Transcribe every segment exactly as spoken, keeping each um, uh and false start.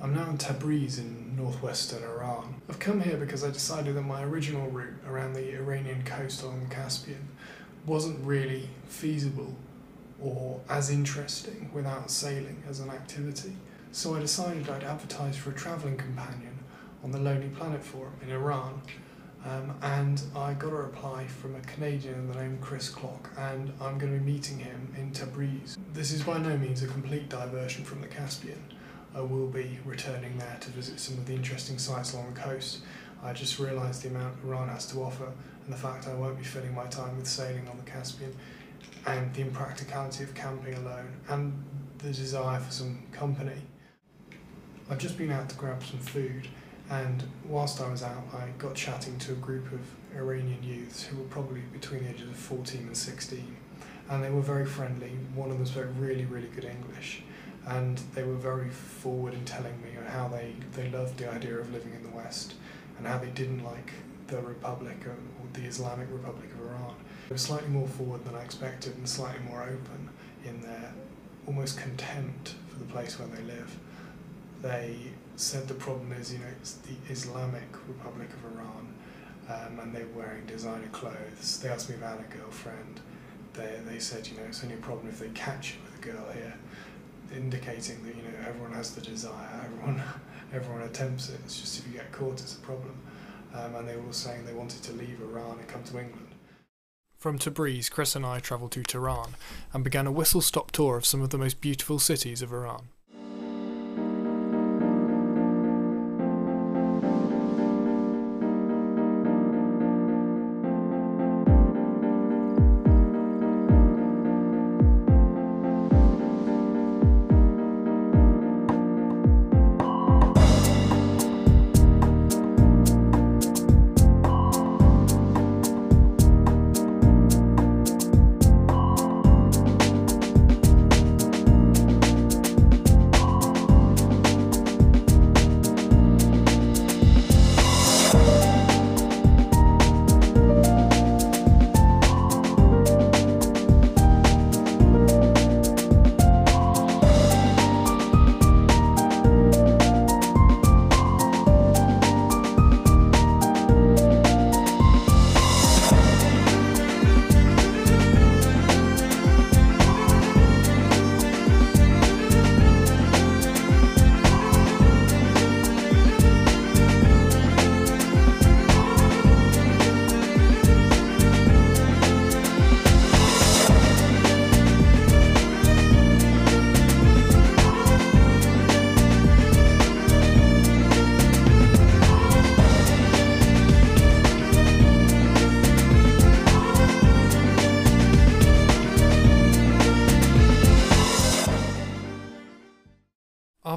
I'm now in Tabriz in northwestern Iran. I've come here because I decided that my original route around the Iranian coast along the Caspian wasn't really feasible or as interesting without sailing as an activity. So I decided I'd advertise for a travelling companion on the Lonely Planet Forum in Iran, um, and I got a reply from a Canadian by the name Chris Clark, and I'm going to be meeting him in Tabriz. This is by no means a complete diversion from the Caspian. I will be returning there to visit some of the interesting sites along the coast. I just realised the amount Iran has to offer and the fact I won't be filling my time with sailing on the Caspian, and the impracticality of camping alone, and the desire for some company. I've just been out to grab some food, and whilst I was out I got chatting to a group of Iranian youths who were probably between the ages of fourteen and sixteen, and they were very friendly. One of them spoke really really good English, and they were very forward in telling me how they, they loved the idea of living in the West and how they didn't like the Republic or the Islamic Republic of Iran. They were slightly more forward than I expected and slightly more open in their almost contempt for the place where they live. They said the problem is, you know, it's the Islamic Republic of Iran, um, and they were wearing designer clothes. They asked me if I had a girlfriend. They, they said, you know, it's only a problem if they catch you with a girl here, indicating that, you know, everyone has the desire, everyone everyone attempts it, it's just if you get caught it's a problem. Um, and they were all saying they wanted to leave Iran and come to England. From Tabriz, Chris and I travelled to Tehran and began a whistle-stop tour of some of the most beautiful cities of Iran.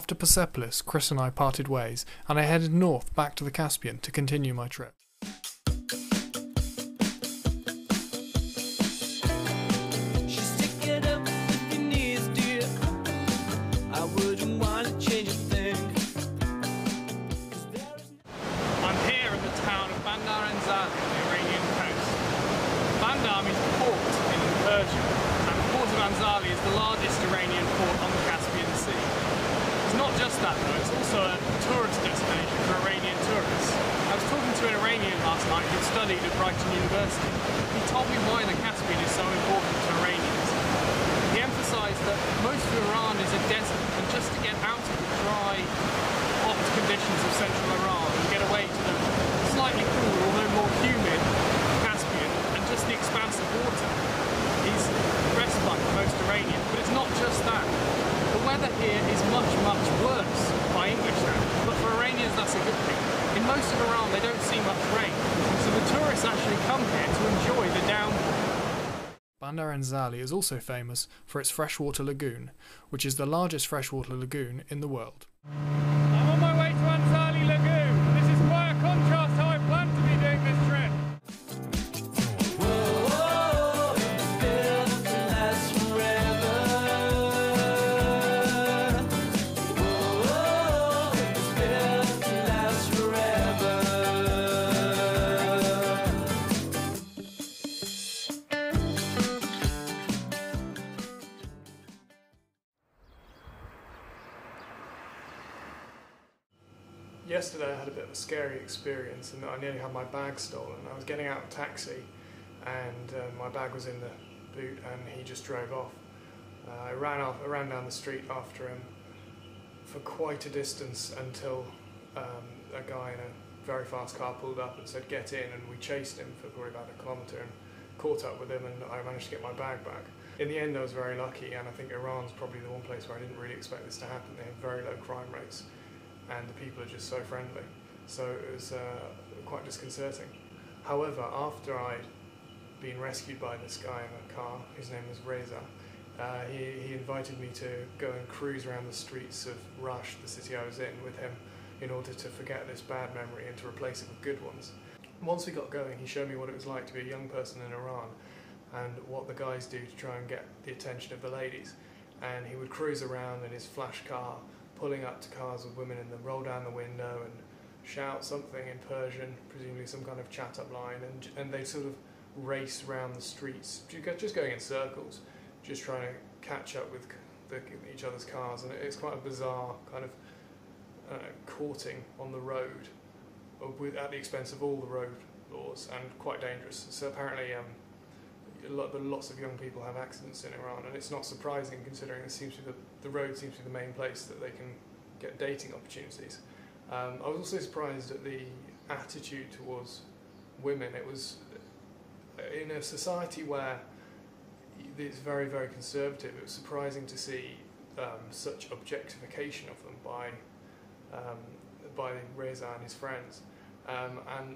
After Persepolis, Chris and I parted ways, and I headed north back to the Caspian to continue my trip. That though, it's also a tourist destination for Iranian tourists. I was talking to an Iranian last night who studied at Brighton University. He told me why the Caspian is so important to Iranians. He emphasised that most of Iran is a desert, and just to get out of the dry, hot conditions of central Iran and get away to the slightly cooler, although more humid, Caspian, and just the expanse of water, is respite for most Iranians. But it's not just that. The weather here is much, much worse by English standards, but for Iranians that's a good thing. In most of Iran they don't see much rain, so the tourists actually come here to enjoy the downpour. Bandar Anzali is also famous for its freshwater lagoon, which is the largest freshwater lagoon in the world. I'm on my way to Anzali Lagoon. This is quite a contrast how I planned to be doing this trip. yesterday I had a bit of a scary experience, and I nearly had my bag stolen. I was getting out of a taxi, and uh, my bag was in the boot, and he just drove off. Uh, I ran off. I ran down the street after him for quite a distance until um, a guy in a very fast car pulled up and said, "Get in," and we chased him for probably about a kilometre and caught up with him, and I managed to get my bag back. In the end, I was very lucky, and I think Iran's probably the one place where I didn't really expect this to happen. They have very low crime rates, and the people are just so friendly. So it was uh, quite disconcerting. However, after I'd been rescued by this guy in a car, his name was Reza, uh, he, he invited me to go and cruise around the streets of Rasht, the city I was in, with him, in order to forget this bad memory and to replace it with good ones. Once we got going, he showed me what it was like to be a young person in Iran and what the guys do to try and get the attention of the ladies. And he would cruise around in his flash car, pulling up to cars with women and then roll down the window and shout something in Persian, presumably some kind of chat-up line, and, and they sort of race round the streets, just going in circles, just trying to catch up with the, each other's cars. And it's quite a bizarre kind of uh, courting on the road, with, at the expense of all the road laws, and quite dangerous. So apparently um, But lots of young people have accidents in Iran, and it's not surprising considering it seems to be the, the road seems to be the main place that they can get dating opportunities. Um, I was also surprised at the attitude towards women. It was in a society where it's very, very conservative. It was surprising to see um, such objectification of them by um, by Reza and his friends, um, and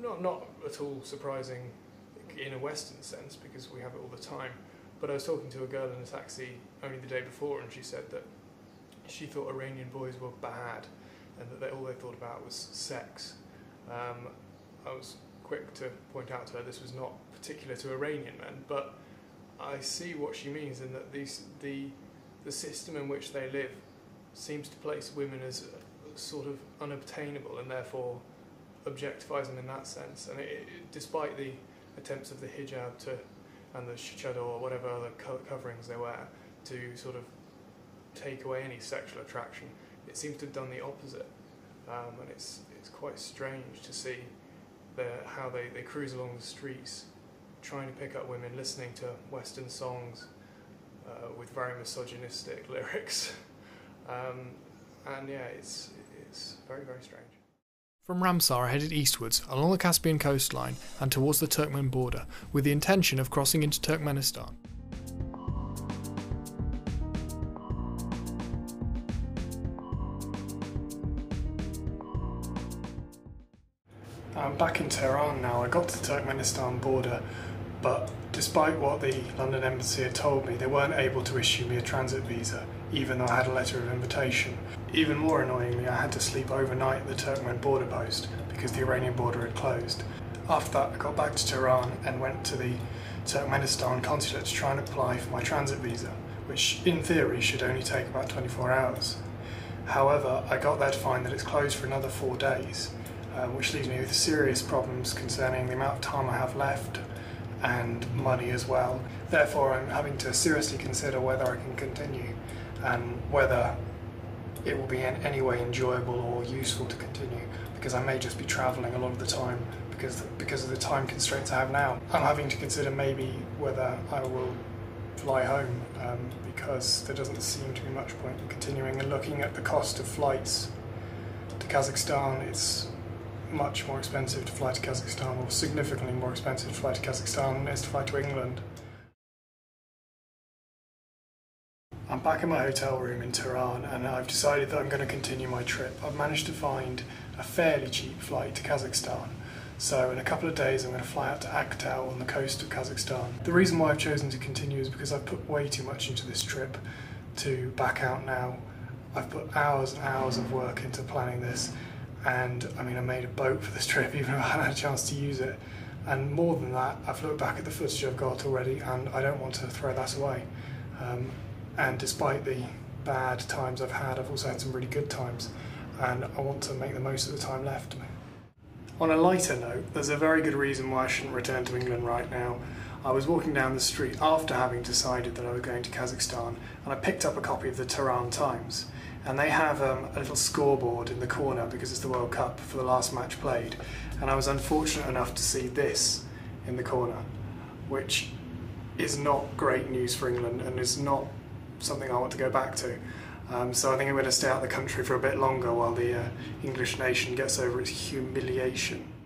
not not at all surprising in a Western sense, because we have it all the time. But I was talking to a girl in a taxi only the day before, and she said that she thought Iranian boys were bad, and that they, all they thought about was sex. Um, I was quick to point out to her this was not particular to Iranian men, but I see what she means in that these, the, the system in which they live seems to place women as a, sort of unobtainable, and therefore objectifies them in that sense. And it, it, despite the attempts of the hijab to, and the chador or whatever other co coverings they wear to sort of take away any sexual attraction, it seems to have done the opposite. Um, and it's it's quite strange to see the, how they, they cruise along the streets trying to pick up women, listening to Western songs uh, with very misogynistic lyrics. Um, and yeah, it's, it's very, very strange. From Ramsar I headed eastwards, along the Caspian coastline and towards the Turkmen border, with the intention of crossing into Turkmenistan. I'm back in Tehran now. I got to the Turkmenistan border, but despite what the London Embassy had told me, they weren't able to issue me a transit visa, even though I had a letter of invitation. Even more annoyingly, I had to sleep overnight at the Turkmen border post because the Iranian border had closed. After that, I got back to Tehran and went to the Turkmenistan consulate to try and apply for my transit visa, which in theory should only take about twenty-four hours. However, I got there to find that it's closed for another four days, uh, which leaves me with serious problems concerning the amount of time I have left and money as well. Therefore, I'm having to seriously consider whether I can continue and whether it will be in any way enjoyable or useful to continue, because I may just be travelling a lot of the time because because of the time constraints I have now. I'm having to consider maybe whether I will fly home, um, because there doesn't seem to be much point in continuing, and looking at the cost of flights to Kazakhstan, it's much more expensive to fly to Kazakhstan, or significantly more expensive to fly to Kazakhstan than it is to fly to England. I'm back in my hotel room in Tehran, and I've decided that I'm going to continue my trip. I've managed to find a fairly cheap flight to Kazakhstan, so in a couple of days I'm going to fly out to Aktau on the coast of Kazakhstan. The reason why I've chosen to continue is because I've put way too much into this trip to back out now. I've put hours and hours of work into planning this, and I mean, I made a boat for this trip even if I hadn't had a chance to use it. And more than that, I've looked back at the footage I've got already, and I don't want to throw that away. Um, And despite the bad times I've had, I've also had some really good times, and I want to make the most of the time left. On a lighter note, there's a very good reason why I shouldn't return to England right now. I was walking down the street after having decided that I was going to Kazakhstan, and I picked up a copy of the Tehran Times. And they have um, a little scoreboard in the corner because it's the World Cup for the last match played. And I was unfortunate enough to see this in the corner, which is not great news for England and is not something I want to go back to. Um, so I think I'm going to stay out of the country for a bit longer while the uh, English nation gets over its humiliation.